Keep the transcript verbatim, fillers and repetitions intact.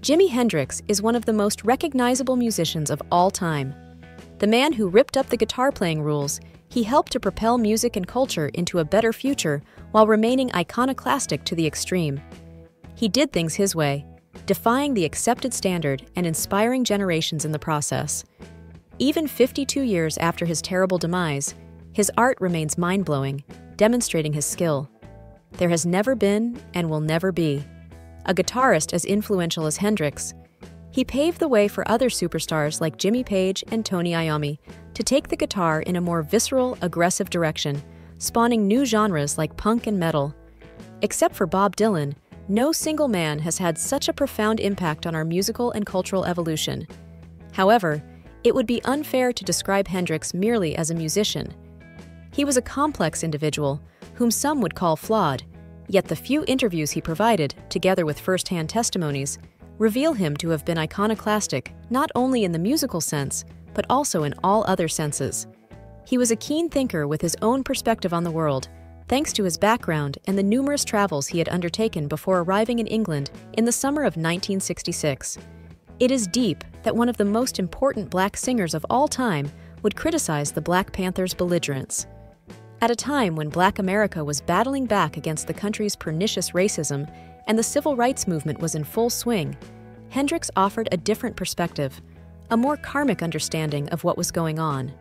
Jimi Hendrix is one of the most recognizable musicians of all time. The man who ripped up the guitar playing rules, he helped to propel music and culture into a better future while remaining iconoclastic to the extreme. He did things his way, defying the accepted standard and inspiring generations in the process. Even fifty-two years after his terrible demise, his art remains mind-blowing, demonstrating his skill. There has never been, and will never be, a guitarist as influential as Hendrix. He paved the way for other superstars like Jimmy Page and Tony Iommi to take the guitar in a more visceral, aggressive direction, spawning new genres like punk and metal. Except for Bob Dylan, no single man has had such a profound impact on our musical and cultural evolution. However, it would be unfair to describe Hendrix merely as a musician. He was a complex individual, whom some would call flawed, yet the few interviews he provided, together with first-hand testimonies, reveal him to have been iconoclastic, not only in the musical sense, but also in all other senses. He was a keen thinker with his own perspective on the world, thanks to his background and the numerous travels he had undertaken before arriving in England in the summer of nineteen sixty-six. It is deep that one of the most important black singers of all time would criticize the Black Panther's belligerence. At a time when Black America was battling back against the country's pernicious racism and the civil rights movement was in full swing, Hendrix offered a different perspective, a more karmic understanding of what was going on.